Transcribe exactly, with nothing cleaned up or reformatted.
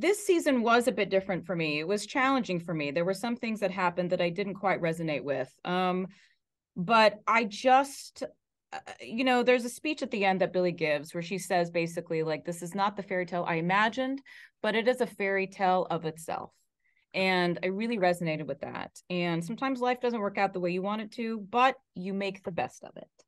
this season was a bit different for me. It was challenging for me. There were some things that happened that I didn't quite resonate with. Um, but I just, uh, you know, there's a speech at the end that Billie gives where she says basically like, this is not the fairy tale I imagined, but it is a fairy tale of itself. And I really resonated with that. And sometimes life doesn't work out the way you want it to, but you make the best of it.